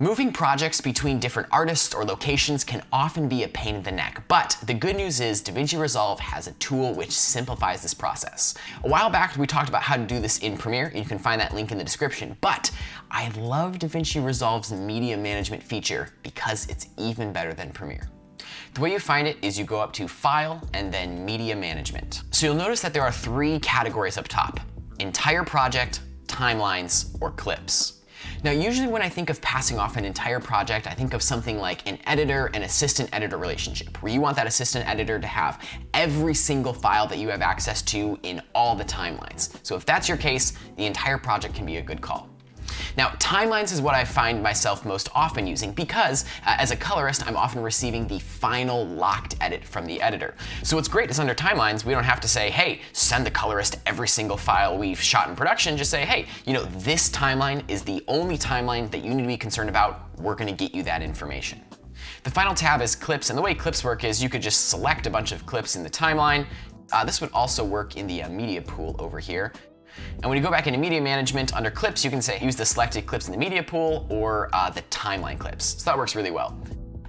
Moving projects between different artists or locations can often be a pain in the neck, but the good news is DaVinci Resolve has a tool which simplifies this process. A while back, we talked about how to do this in Premiere. You can find that link in the description, but I love DaVinci Resolve's media management feature because it's even better than Premiere. The way you find it is you go up to File and then Media Management. So you'll notice that there are three categories up top: entire project, timelines, or clips. Now, usually when I think of passing off an entire project, I think of something like an editor and assistant editor relationship, where you want that assistant editor to have every single file that you have access to in all the timelines. So if that's your case, the entire project can be a good call. Now, timelines is what I find myself most often using because as a colorist, I'm often receiving the final locked edit from the editor. So what's great is under timelines, we don't have to say, hey, send the colorist every single file we've shot in production. Just say, hey, you know, this timeline is the only timeline that you need to be concerned about. We're going to get you that information. The final tab is clips, and the way clips work is you could just select a bunch of clips in the timeline. This would also work in the media pool over here. And when you go back into media management under clips, you can say use the selected clips in the media pool or the timeline clips. So that works really well.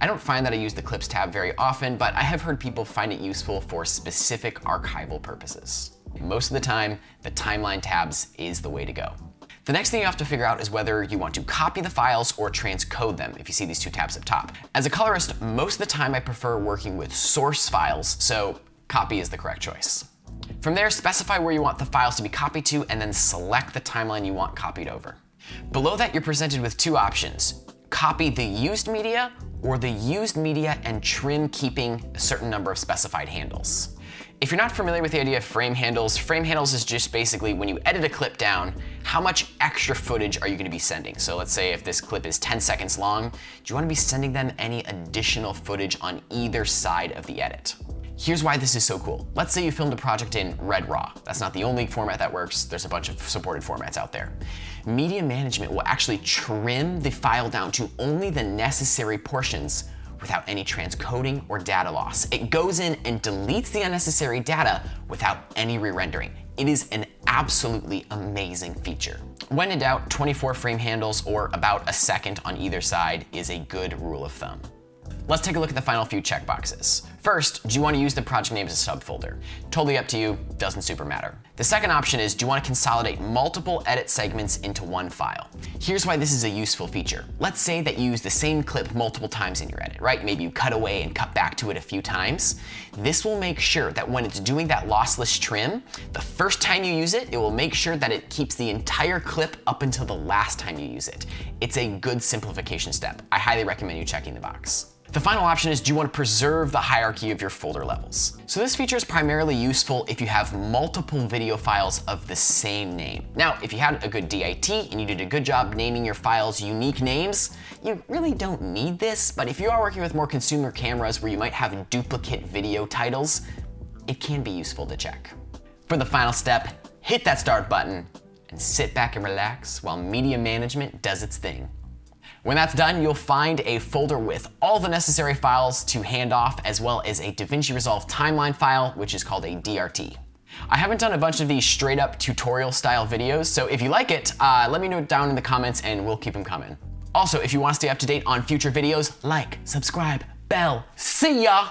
I don't find that I use the clips tab very often, but I have heard people find it useful for specific archival purposes. Most of the time, the timeline tabs is the way to go. The next thing you have to figure out is whether you want to copy the files or transcode them, if you see these two tabs up top. As a colorist, most of the time I prefer working with source files, so copy is the correct choice. From there, specify where you want the files to be copied to and then select the timeline you want copied over. Below that, you're presented with two options: copy the used media or the used media and trim keeping a certain number of specified handles. If you're not familiar with the idea of frame handles is just basically when you edit a clip down, how much extra footage are you gonna be sending? So let's say if this clip is 10 seconds long, do you wanna be sending them any additional footage on either side of the edit? Here's why this is so cool. Let's say you filmed a project in Red Raw. That's not the only format that works. There's a bunch of supported formats out there. Media management will actually trim the file down to only the necessary portions without any transcoding or data loss. It goes in and deletes the unnecessary data without any re-rendering. It is an absolutely amazing feature. When in doubt, 24 frame handles or about a second on either side is a good rule of thumb. Let's take a look at the final few checkboxes. First, do you want to use the project name as a subfolder? Totally up to you, doesn't super matter. The second option is, do you want to consolidate multiple edit segments into one file? Here's why this is a useful feature. Let's say that you use the same clip multiple times in your edit, right? Maybe you cut away and cut back to it a few times. This will make sure that when it's doing that lossless trim, the first time you use it, it will make sure that it keeps the entire clip up until the last time you use it. It's a good simplification step. I highly recommend you checking the box. The final option is, do you want to preserve the hierarchy of your folder levels? So this feature is primarily useful if you have multiple video files of the same name. Now, if you had a good DIT and you did a good job naming your files unique names, you really don't need this, but if you are working with more consumer cameras where you might have duplicate video titles, it can be useful to check. For the final step, hit that start button and sit back and relax while media management does its thing. When that's done, you'll find a folder with all the necessary files to hand off, as well as a DaVinci Resolve timeline file, which is called a DRT. I haven't done a bunch of these straight up tutorial style videos, so if you like it, let me know down in the comments and we'll keep them coming. Also, if you want to stay up to date on future videos, like, subscribe, bell, see ya!